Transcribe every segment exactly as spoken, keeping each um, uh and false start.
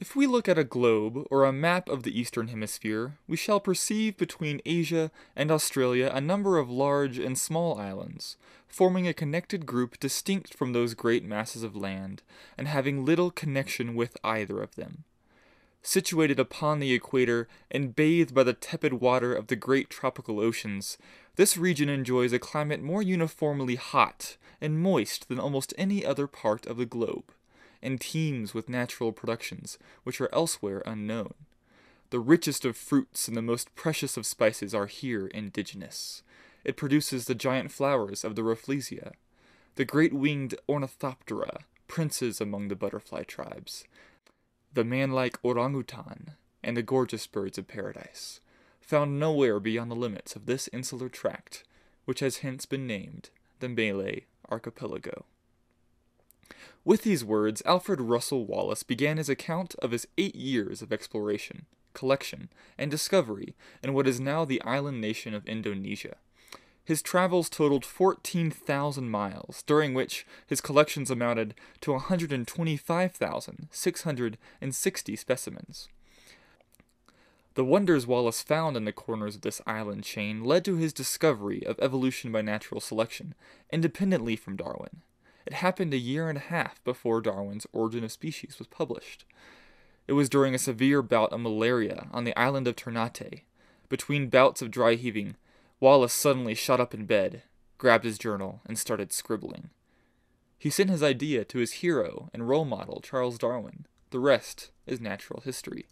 If we look at a globe, or a map of the Eastern Hemisphere, we shall perceive between Asia and Australia a number of large and small islands, forming a connected group distinct from those great masses of land, and having little connection with either of them. Situated upon the equator, and bathed by the tepid water of the great tropical oceans, this region enjoys a climate more uniformly hot and moist than almost any other part of the globe, and teems with natural productions, which are elsewhere unknown. The richest of fruits and the most precious of spices are here indigenous. It produces the giant flowers of the Rafflesia, the great-winged Ornithoptera, princes among the butterfly tribes, the man-like orangutan, and the gorgeous birds of paradise, found nowhere beyond the limits of this insular tract, which has hence been named the Malay Archipelago. With these words, Alfred Russel Wallace began his account of his eight years of exploration, collection, and discovery in what is now the island nation of Indonesia. His travels totaled fourteen thousand miles, during which his collections amounted to one hundred twenty-five thousand six hundred sixty specimens. The wonders Wallace found in the corners of this island chain led to his discovery of evolution by natural selection, independently from Darwin. It happened a year and a half before Darwin's Origin of Species was published. It was during a severe bout of malaria on the island of Ternate. Between bouts of dry heaving, Wallace suddenly shot up in bed, grabbed his journal, and started scribbling. He sent his idea to his hero and role model, Charles Darwin. The rest is natural history.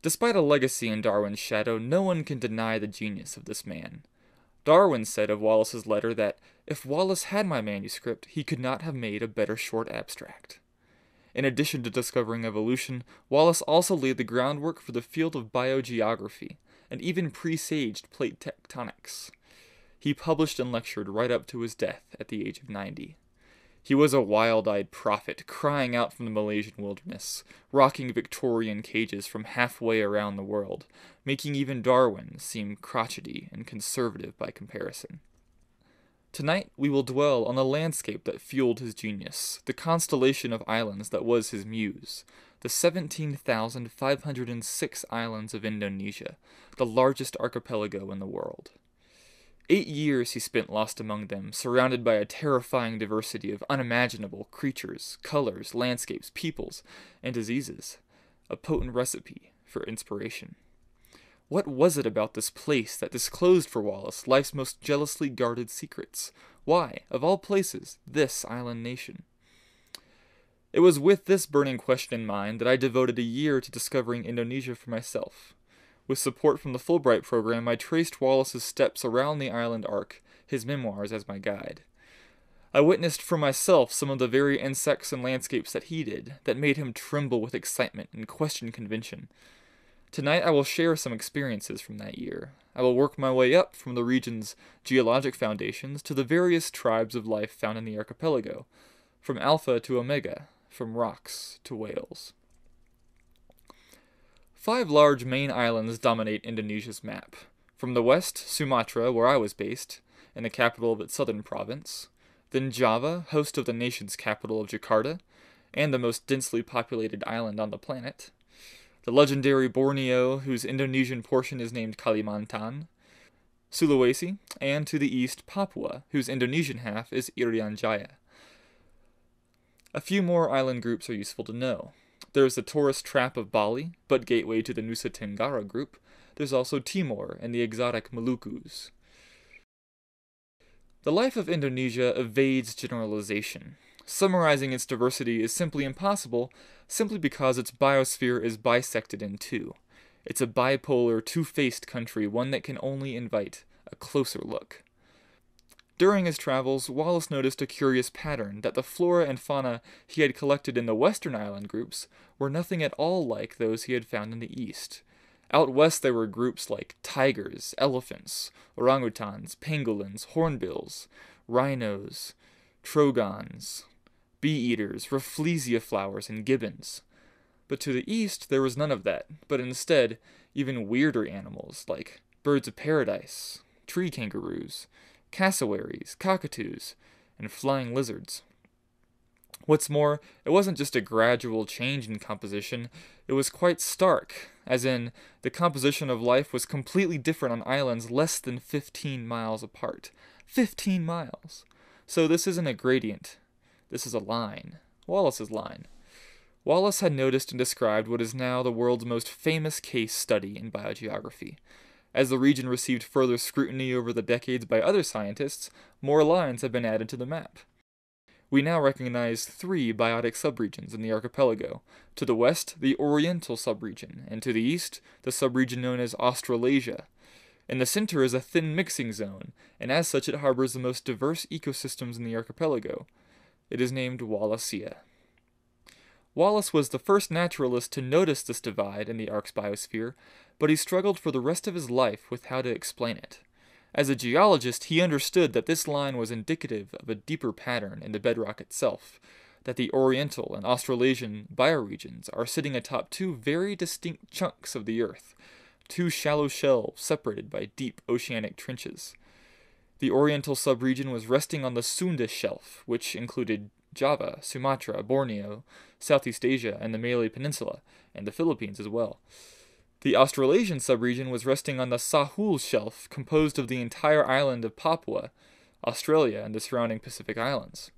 Despite a legacy in Darwin's shadow, no one can deny the genius of this man. Darwin said of Wallace's letter that, if Wallace had my manuscript, he could not have made a better short abstract. In addition to discovering evolution, Wallace also laid the groundwork for the field of biogeography, and even presaged plate tectonics. He published and lectured right up to his death at the age of ninety. He was a wild-eyed prophet, crying out from the Malaysian wilderness, rocking Victorian cages from halfway around the world, making even Darwin seem crotchety and conservative by comparison. Tonight we will dwell on the landscape that fueled his genius, the constellation of islands that was his muse, the seventeen thousand five hundred six islands of Indonesia, the largest archipelago in the world. Eight years he spent lost among them, surrounded by a terrifying diversity of unimaginable creatures, colors, landscapes, peoples, and diseases. A potent recipe for inspiration. What was it about this place that disclosed for Wallace life's most jealously guarded secrets? Why, of all places, this island nation? It was with this burning question in mind that I devoted a year to discovering Indonesia for myself. With support from the Fulbright program, I traced Wallace's steps around the island arc, his memoirs as my guide. I witnessed for myself some of the very insects and landscapes that he did, that made him tremble with excitement and question convention. Tonight I will share some experiences from that year. I will work my way up from the region's geologic foundations to the various tribes of life found in the archipelago, from Alpha to Omega, from rocks to whales. Five large main islands dominate Indonesia's map. From the west, Sumatra, where I was based, and the capital of its southern province, then Java, host of the nation's capital of Jakarta, and the most densely populated island on the planet, the legendary Borneo, whose Indonesian portion is named Kalimantan, Sulawesi, and to the east, Papua, whose Indonesian half is Irian Jaya. A few more island groups are useful to know. There's the tourist trap of Bali, but gateway to the Nusa Tenggara group. There's also Timor and the exotic Malukus. The life of Indonesia evades generalization. Summarizing its diversity is simply impossible, simply because its biosphere is bisected in two. It's a bipolar, two-faced country, one that can only invite a closer look. During his travels, Wallace noticed a curious pattern that the flora and fauna he had collected in the western island groups were nothing at all like those he had found in the east. Out west there were groups like tigers, elephants, orangutans, pangolins, hornbills, rhinos, trogons, bee-eaters, Rafflesia flowers, and gibbons. But to the east there was none of that, but instead even weirder animals like birds of paradise, tree kangaroos, cassowaries, cockatoos, and flying lizards. What's more, it wasn't just a gradual change in composition, it was quite stark, as in, the composition of life was completely different on islands less than fifteen miles apart. fifteen miles! So this isn't a gradient, this is a line. Wallace's line. Wallace had noticed and described what is now the world's most famous case study in biogeography. As the region received further scrutiny over the decades by other scientists, more lines have been added to the map. We now recognize three biotic subregions in the archipelago. To the west, the Oriental subregion, and to the east, the subregion known as Australasia. In the center is a thin mixing zone, and as such it harbors the most diverse ecosystems in the archipelago. It is named Wallacea. Wallace was the first naturalist to notice this divide in the Ark's biosphere, but he struggled for the rest of his life with how to explain it. As a geologist, he understood that this line was indicative of a deeper pattern in the bedrock itself, that the Oriental and Australasian bioregions are sitting atop two very distinct chunks of the Earth, two shallow shelves separated by deep oceanic trenches. The Oriental subregion was resting on the Sunda shelf, which included Java, Sumatra, Borneo, Southeast Asia, and the Malay Peninsula, and the Philippines as well. The Australasian subregion was resting on the Sahul shelf, composed of the entire island of Papua, Australia, and the surrounding Pacific Islands.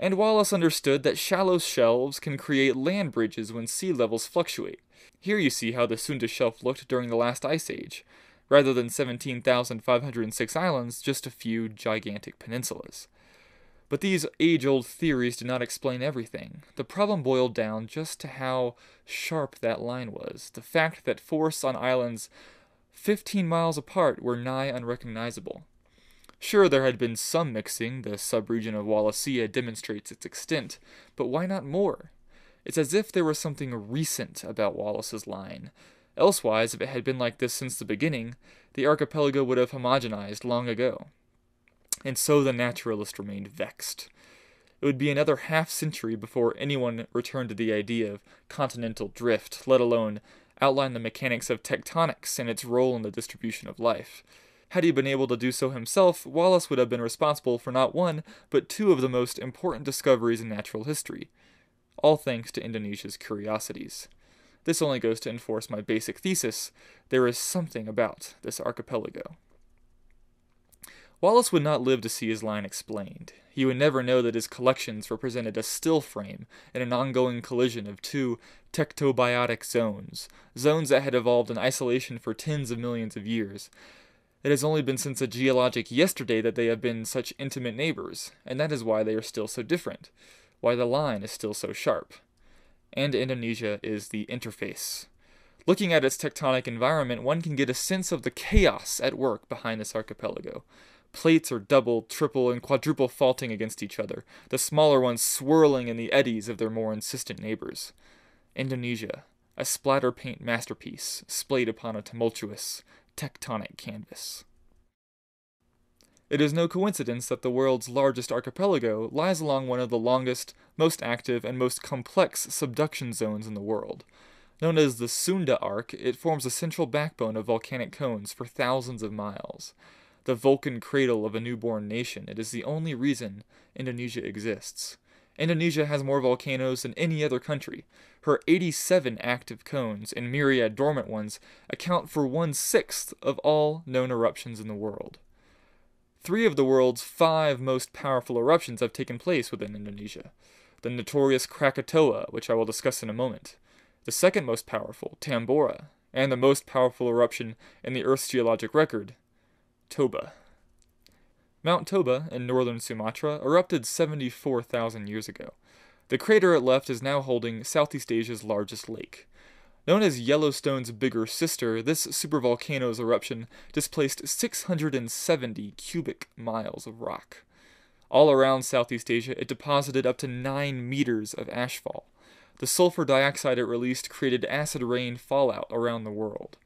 And Wallace understood that shallow shelves can create land bridges when sea levels fluctuate. Here you see how the Sunda shelf looked during the last ice age, rather than seventeen thousand five hundred six islands, just a few gigantic peninsulas. But these age-old theories did not explain everything. The problem boiled down just to how sharp that line was, the fact that forests on islands fifteen miles apart were nigh unrecognizable. Sure, there had been some mixing, the subregion of Wallacea demonstrates its extent, but why not more? It's as if there was something recent about Wallace's line. Elsewise, if it had been like this since the beginning, the archipelago would have homogenized long ago. And so the naturalist remained vexed. It would be another half-century before anyone returned to the idea of continental drift, let alone outline the mechanics of tectonics and its role in the distribution of life. Had he been able to do so himself, Wallace would have been responsible for not one, but two of the most important discoveries in natural history, all thanks to Indonesia's curiosities. This only goes to enforce my basic thesis: there is something about this archipelago. Wallace would not live to see his line explained. He would never know that his collections represented a still frame in an ongoing collision of two tectobiotic zones, zones that had evolved in isolation for tens of millions of years. It has only been since a geologic yesterday that they have been such intimate neighbors, and that is why they are still so different, why the line is still so sharp. And Indonesia is the interface. Looking at its tectonic environment, one can get a sense of the chaos at work behind this archipelago. Plates are double, triple, and quadruple faulting against each other, the smaller ones swirling in the eddies of their more insistent neighbors. Indonesia, a splatter paint masterpiece, splayed upon a tumultuous, tectonic canvas. It is no coincidence that the world's largest archipelago lies along one of the longest, most active, and most complex subduction zones in the world. Known as the Sunda Arc, it forms a central backbone of volcanic cones for thousands of miles. The Vulcan cradle of a newborn nation, it is the only reason Indonesia exists. Indonesia has more volcanoes than any other country. Her eighty-seven active cones and myriad dormant ones account for one-sixth of all known eruptions in the world. Three of the world's five most powerful eruptions have taken place within Indonesia. The notorious Krakatoa, which I will discuss in a moment, the second most powerful, Tambora, and the most powerful eruption in the Earth's geologic record, Toba. Mount Toba in northern Sumatra erupted seventy-four thousand years ago. The crater it left is now holding Southeast Asia's largest lake. Known as Yellowstone's bigger sister, this supervolcano's eruption displaced six hundred seventy cubic miles of rock. All around Southeast Asia, it deposited up to nine meters of ashfall. The sulfur dioxide it released created acid rain fallout around the world.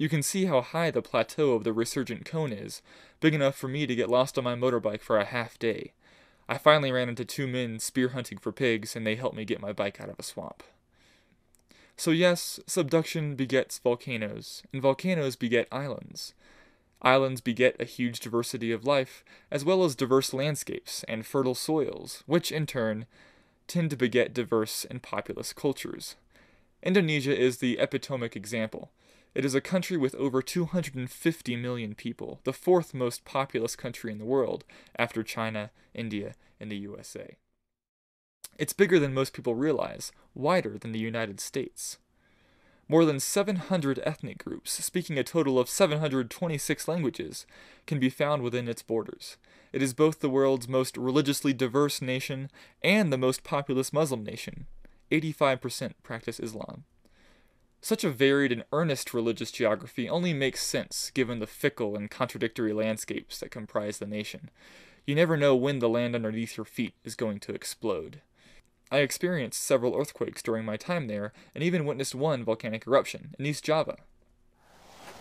You can see how high the plateau of the resurgent cone is, big enough for me to get lost on my motorbike for a half day. I finally ran into two men spear hunting for pigs, and they helped me get my bike out of a swamp. So yes, subduction begets volcanoes, and volcanoes beget islands. Islands beget a huge diversity of life, as well as diverse landscapes and fertile soils, which in turn tend to beget diverse and populous cultures. Indonesia is the epitomic example. It is a country with over two hundred fifty million people, the fourth most populous country in the world, after China, India, and the U S A. It's bigger than most people realize, wider than the United States. More than seven hundred ethnic groups, speaking a total of seven hundred twenty-six languages, can be found within its borders. It is both the world's most religiously diverse nation and the most populous Muslim nation. eighty-five percent practice Islam. Such a varied and earnest religious geography only makes sense given the fickle and contradictory landscapes that comprise the nation. You never know when the land underneath your feet is going to explode. I experienced several earthquakes during my time there, and even witnessed one volcanic eruption in East Java.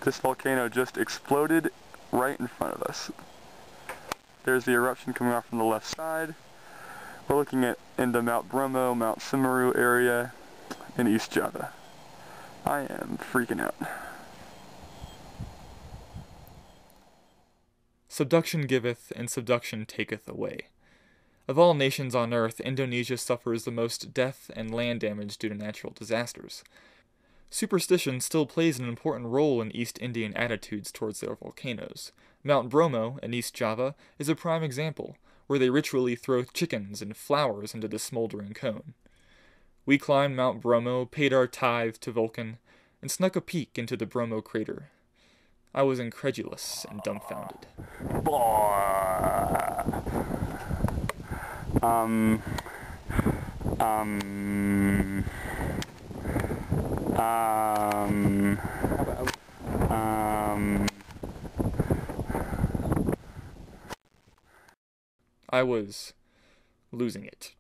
This volcano just exploded right in front of us. There's the eruption coming off from the left side. We're looking at in the Mount Bromo, Mount Semeru area in East Java. I am freaking out. Subduction giveth, and subduction taketh away. Of all nations on Earth, Indonesia suffers the most death and land damage due to natural disasters. Superstition still plays an important role in East Indian attitudes towards their volcanoes. Mount Bromo, in East Java, is a prime example, where they ritually throw chickens and flowers into the smoldering cone. We climbed Mount Bromo, paid our tithe to Vulcan, and snuck a peek into the Bromo crater. I was incredulous and dumbfounded. Um, um, um, um. I was losing it.